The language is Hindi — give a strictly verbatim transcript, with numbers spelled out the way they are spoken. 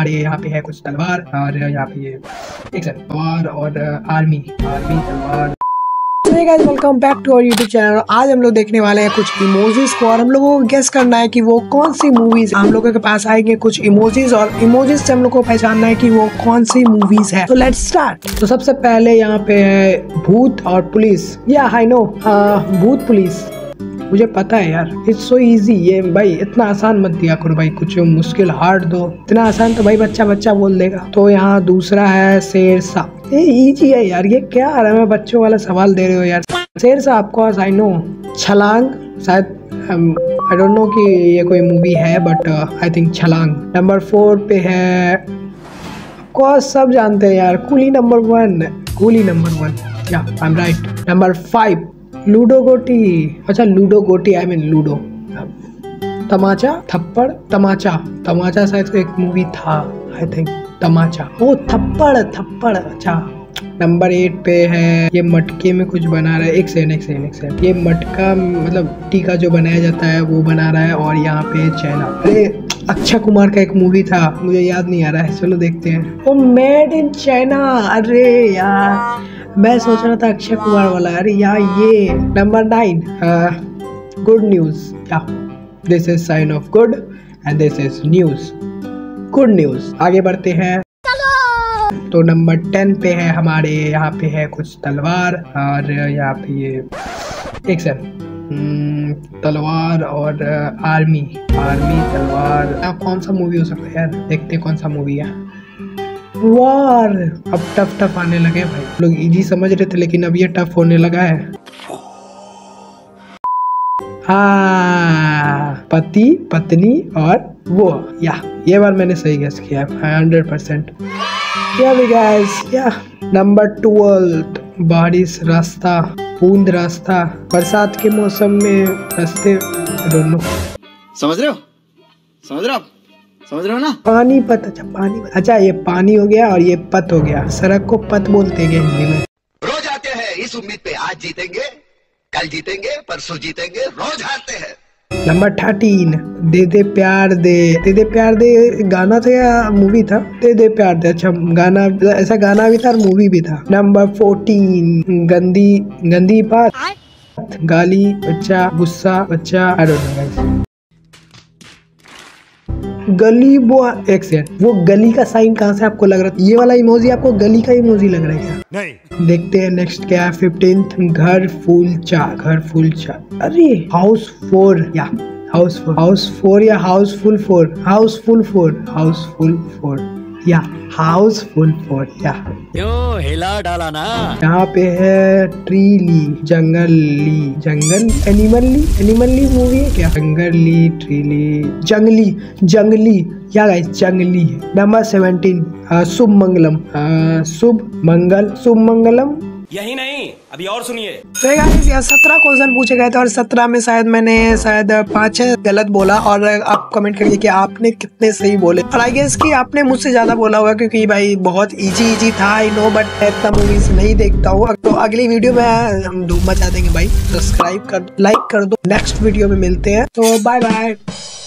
अरे यहाँ पे है कुछ तलवार और यहाँ पे ये एक सेकंड तलवार और आर्मी आर्मी तलवार। Hey guys, welcome back to our YouTube channel। आज हम लोग देखने वाले हैं कुछ इमोजीज को और हम लोगों को गेस करना है कि वो कौन सी मूवीज हम लोगों के पास आएंगे। कुछ इमोजीज और इमोजीज से हम लोग को पहचानना है कि वो कौन सी मूवीज है। तो लेट्स स्टार्ट। तो सबसे पहले यहाँ पे है भूत और पुलिस। या आई नो भूत पुलिस मुझे पता है यार। It's so easy. ये भाई इतना आसान मत दिया करो भाई, कुछ मुश्किल हार्ड दो। इतना आसान तो भाई बच्चा बच्चा बोल देगा। तो यहाँ दूसरा है शेर साहब। ये इजी है यार, ये क्या आ रहा है, मैं बच्चों वाला सवाल दे रहे हो यार। शेर साहब को आई नो। छलांग शायद, आई डोंट नो कि ये कोई मूवी है but I think Chhalaang. Number four पे है, ऑफकोर्स सब जानते हैं यार, Coolie number one. Coolie number one, या I am right. Number five Ludo गोटी। अच्छा लूडो गोटी, आई मीन लूडो। तमाचा थप्पड़ तमाचा तमाचा शायद एक मूवी था आई थिंक। तमाचा ओ थप्पड़ थप्पड़। अच्छा नंबर एट पे है, ये मटके में कुछ बना रहा है। एक सेकंड एक सेकंड एक सेकंड ये मटका मतलब टीका जो बनाया जाता है वो बना रहा है। और यहाँ पे चैना, अरे अक्षय कुमार का एक मूवी था, मुझे याद नहीं आ रहा है, चलो देखते हैं। Oh made in China. अरे यार मैं सोच रहा था अक्षय कुमार वाला। अरे यार ये नंबर नाइन गुड न्यूज। या this is sign of good and this is news, good news. आगे बढ़ते हैं। तो नंबर टेन पे है हमारे, यहाँ पे है कुछ तलवार और यहाँ पे ये एक सेकंड तलवार और आर्मी आर्मी तलवार। यहाँ कौन सा मूवी हो सकता है यार, देखते हैं कौन सा मूवी है। वार। अब टफ टफ आने लगे भाई, लोग इजी समझ रहे थे लेकिन अब ये टफ होने लगा है। हाँ पति पत्नी और वो। या ये बार मैंने सही गेस किया हंड्रेड परसेंट। क्या भी गाइस। या नंबर ट्वेल्थ बारिश रास्ता बूंद रास्ता। बरसात के मौसम में रास्ते दोनों, समझ रहे हो समझ रहे हो समझ रहे हो ना। पानी पत। अच्छा पानी पत। अच्छा ये पानी हो गया और ये पत हो गया। सड़क को पत बोलते हैं हिंदी में। रोज आते हैं इस उम्मीद पे आज जीतेंगे कल जीतेंगे परसों जीतेंगे, रोज हारते हैं। नंबर थर्टीन देदे प्यार दे। देदे प्यार दे गाना था या मूवी था? देदे प्यार दे। अच्छा गाना, ऐसा गाना भी था और मूवी भी था। नंबर फोर्टीन गंदी गंदी बात। गाली बच्चा गुस्सा बच्चा। अरे गली बॉय। एक सेकंड, वो गली का साइन कहाँ से आपको लग रहा था? ये वाला इमोजी आपको गली का इमोजी लग रहा है क्या? नहीं। देखते हैं नेक्स्ट क्या है। फिफ्टींथ घर फुल चा। घर फुल चा। अरे हाउस फोर। या हाउस फोर हाउस फोर या Housefull four. Housefull four Housefull four या हाउसफुल फोर। या यो हिला डाला ना। यहाँ पे है ट्री ली जंगल ली जंगल एनिमल ली एनिमल ली मूवी है क्या? जंगल ली ट्री ली जंगली जंगली। या गाइस जंगली है। Number seventeen Shubh Mangalam. शुभ मंगल शुभ मंगलम। यही नहीं अभी और सुनिए। तो गाइस यार सत्रह क्वेश्चन पूछे गए थे और सत्रह में शायद मैंने शायद पाँच गलत बोला। और आप कमेंट करिए कि आपने कितने सही बोले। और आई गेस कि आपने मुझसे ज़्यादा बोला होगा क्योंकि भाई बहुत इजी इजी था आई नो, बट मैं इतना मूवीज नहीं देखता हूँ। तो अगली वीडियो में हम धूम मचा देंगे भाई। सब्सक्राइब कर, लाइक कर दो। नेक्स्ट वीडियो में मिलते हैं, तो बाय बाय।